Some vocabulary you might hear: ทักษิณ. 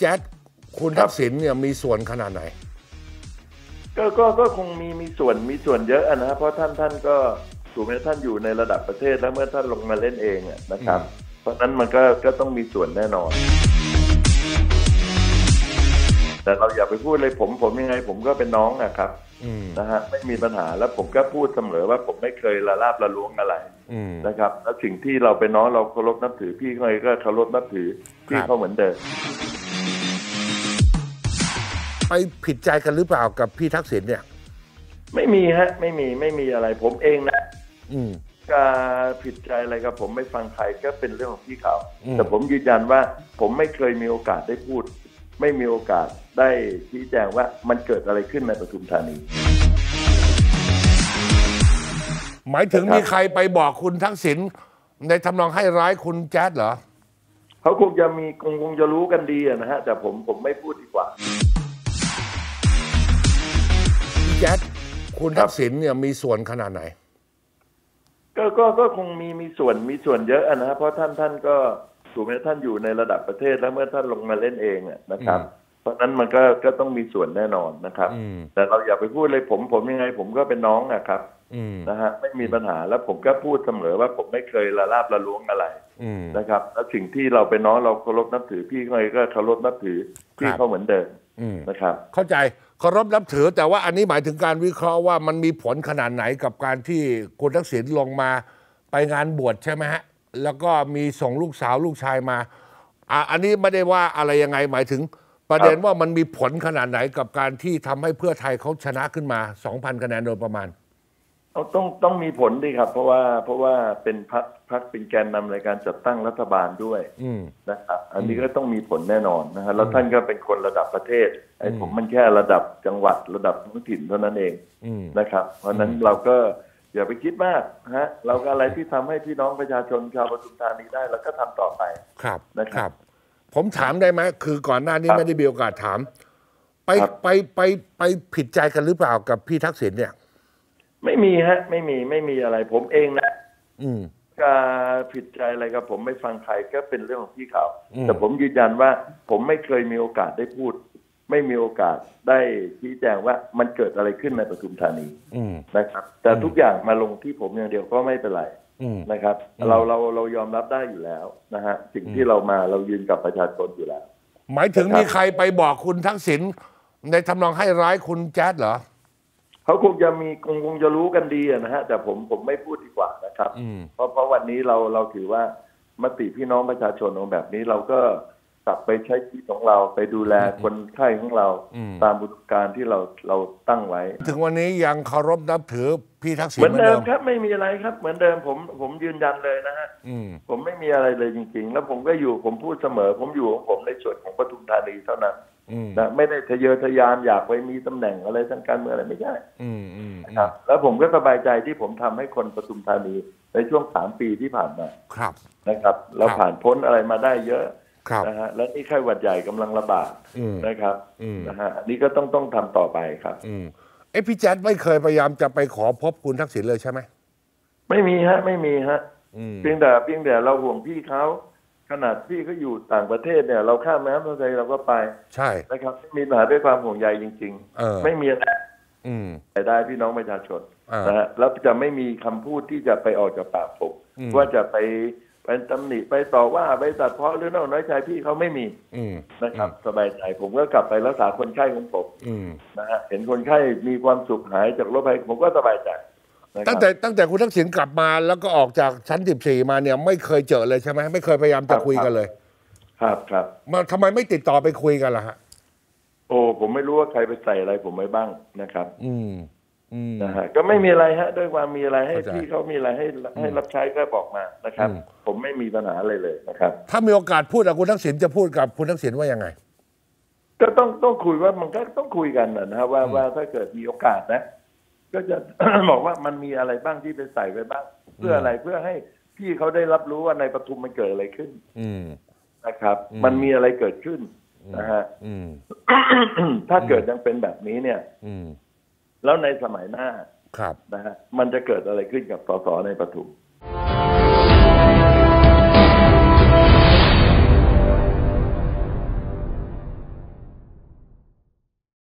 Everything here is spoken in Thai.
แจ๊คคุณทักษิณเนี่ยมีส่วนขนาดไหนก็คงมีส่วนเยอะนะเพราะท่านก็ถูกไหมท่านอยู่ในระดับประเทศแล้วเมื่อท่านลงมาเล่นเองนะครับเพราะนั้นมันก็ต้องมีส่วนแน่นอนแต่เราอย่าไปพูดเลยผมยังไงผมก็เป็นน้องนะครับนะฮะไม่มีปัญหาแล้วผมก็พูดเสมอว่าผมไม่เคยละลาบละล้วงอะไรนะครับแล้วสิ่งที่เราเป็นน้องเราเคารพนับถือพี่เขาก็เคารพนับถือพี่เขาเหมือนเดิมไปผิดใจกันหรือเปล่ากับพี่ทักษิณเนี่ยไม่มีฮะไม่มีอะไรผมเองนะการผิดใจอะไรกับผมไม่ฟังใครก็เป็นเรื่องของพี่เขาแต่ผมยืนยันว่าผมไม่เคยมีโอกาสได้พูดไม่มีโอกาสได้ชี้แจงว่ามันเกิดอะไรขึ้นในปทุมธานีหมายถึงมีใครไปบอกคุณทักษิณในทำนองให้ร้ายคุณแจ๊ดเหรอเขาคงจะรู้กันดีนะฮะแต่ผมไม่พูดดีกว่าแจ๊ดคุณทักษิณเนี่ยมีส่วนขนาดไหนก็คงมีส่วนเยอะนะเพราะท่านก็ถูกไหมท่านอยู่ในระดับประเทศแล้วเมื่อท่านลงมาเล่นเองนะครับเพราะนั้นมันก็ต้องมีส่วนแน่นอนนะครับแต่เราอย่าไปพูดเลยผมยังไงผมก็เป็นน้องนะครับนะฮะไม่มีปัญหาแล้วผมก็พูดเสมอว่าผมไม่เคยละลาบละล้วงอะไรนะครับแล้วสิ่งที่เราเป็นน้องเราเคารพนับถือพี่เขาก็เคารพนับถือพี่เขาเหมือนเดิมนะครับเข้าใจเคารพนับถือแต่ว่าอันนี้หมายถึงการวิเคราะห์ว่ามันมีผลขนาดไหนกับการที่คุณทักษิณลงมาไปงานบวชใช่ไหมฮะแล้วก็มีส่งลูกสาวลูกชายมาอันนี้ไม่ได้ว่าอะไรยังไงหมายถึงประเด็นว่ามันมีผลขนาดไหนกับการที่ทำให้เพื่อไทยเขาชนะขึ้นมา 2,000 คะแนนโดยประมาณต้องมีผลดีครับเพราะว่าเป็นพรรคเป็นแกนนำในการจัดตั้งรัฐบาลด้วยนะครับอันนี้ก็ต้องมีผลแน่นอนนะฮะแล้วท่านก็เป็นคนระดับประเทศไอ้ผมมันแค่ระดับจังหวัดระดับท้องถิ่นเท่านั้นเองนะครับเพราะนั้นเราก็อย่าไปคิดมากฮะเราก็อะไรที่ทำให้พี่น้องประชาชนชาวปทุมธานีได้เราก็ทำต่อไปครับนะครับผมถามได้ไหมคือก่อนหน้านี้ไม่ได้มีโอกาสถามไปผิดใจกันหรือเปล่ากับพี่ทักษิณเนี่ยไม่มีฮะไม่มีอะไรผมเองนะการผิดใจอะไรกับผมไม่ฟังใครก็เป็นเรื่องของพี่เขาแต่ผมยืนยันว่าผมไม่เคยมีโอกาสได้พูดไม่มีโอกาสได้ชี้แจงว่ามันเกิดอะไรขึ้นในปทุมธานีนะครับแต่ทุกอย่างมาลงที่ผมอย่างเดียวก็ไม่เป็นไรนะครับเรายอมรับได้อยู่แล้วนะฮะสิ่งที่เรามาเรายืนกับประชาชนอยู่แล้วหมายถึงมีใครไปบอกคุณทักษิณในทำนองให้ร้ายคุณแจ๊ดเหรอเขาคงจะรู้กันดีนะฮะแต่ผมไม่พูดดีกว่านะครับเพราะวันนี้เราถือว่ามติพี่น้องประชาชนแบบนี้เราก็กลับไปใช้ชีวิตของเราไปดูแลคนไข้ของเราตามบุตรการที่เราตั้งไว้ถึงวันนี้ยังเคารพนับถือพี่ทักษิณเหมือนเดิมครับไม่มีอะไรครับเหมือนเดิมผมยืนยันเลยนะฮะผมไม่มีอะไรเลยจริงๆแล้วผมก็อยู่ผมพูดเสมอผมอยู่ของผมในส่วนของปทุมธานีเท่านั้นนะไม่ได้ทะเยอทะยานอยากไปมีตำแหน่งอะไรทางการเมืองอะไรไม่ใช่ครับแล้วผมก็สบายใจที่ผมทำให้คนปทุมธานีในช่วง3 ปีที่ผ่านมาครับนะครับเราผ่านพ้นอะไรมาได้เยอะนะฮะและนี่ไข้หวัดใหญ่กำลังระบาดนะครับนะฮะนี่ก็ต้องทำต่อไปครับเอ้พี่แจ๊ดไม่เคยพยายามจะไปขอพบคุณทักษิณเลยใช่ไหมไม่มีฮะเพียงแต่เราห่วงพี่เขาขนาดพี่เขาอยู่ต่างประเทศเนี่ยเราข้ามน้ำมาไทยเราก็ไปใช่นะครับมีปัญหาด้วยความห่วงใยจริงๆไม่มีอะไรแต่ได้พี่น้องประชาชนนะฮะแล้วจะไม่มีคำพูดที่จะไปออกจากปากผมว่าจะไปตำหนิไปต่อว่าไปตัดเพาะหรือน้อยใจพี่เขาไม่มีนะครับสบายใจผมก็กลับไปรักษาคนไข้ของผมนะฮะเห็นคนไข้มีความสุขหายจากโรคภัยผมก็สบายใจตั้งแต่คุณทักษิณกลับมาแล้วก็ออกจากชั้น14มาเนี่ยไม่เคยเจอเลยใช่ไหมไม่เคยพยายามจะคุยกันเลยครับมาทำไมไม่ติดต่อไปคุยกันล่ะฮะโอ้ผมไม่รู้ว่าใครไปใส่อะไรผมไว้บ้างนะครับนะฮะก็ไม่มีอะไรฮะด้วยความมีอะไรให้พี่เขามีอะไรให้รับใช้ก็บอกมานะครับผมไม่มีปัญหาอะไรเลยนะครับถ้ามีโอกาสพูดกับคุณทักษิณจะพูดกับคุณทักษิณว่ายังไงก็ต้องคุยว่ามันก็ต้องคุยกันนะว่าถ้าเกิดมีโอกาสนะก็จะบอกว่ามันมีอะไรบ้างที่ไปใส่ไปบ้างเพื่ออะไรเพื่อให้พี่เขาได้รับรู้ว่าในปทุมมันเกิดอะไรขึ้นนะครับมันมีอะไรเกิดขึ้นนะฮะถ้าเกิดยังเป็นแบบนี้เนี่ยแล้วในสมัยหน้านะฮะมันจะเกิดอะไรขึ้นกับสสในปทุม